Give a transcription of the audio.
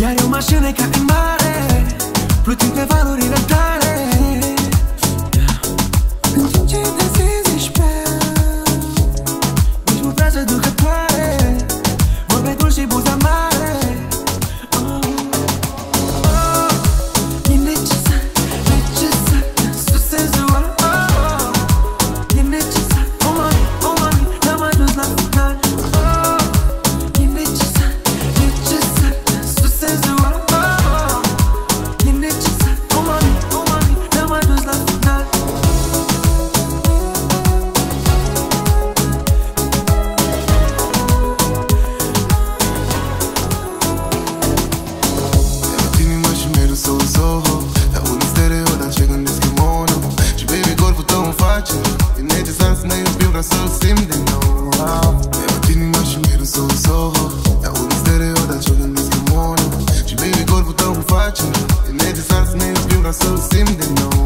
Iar eu m-aș îneca în mare, plutind pe valurile tale. În timp ce te zici pe nici nu prea seducătoare, vorbe dulci și buza mare. So sim de nou.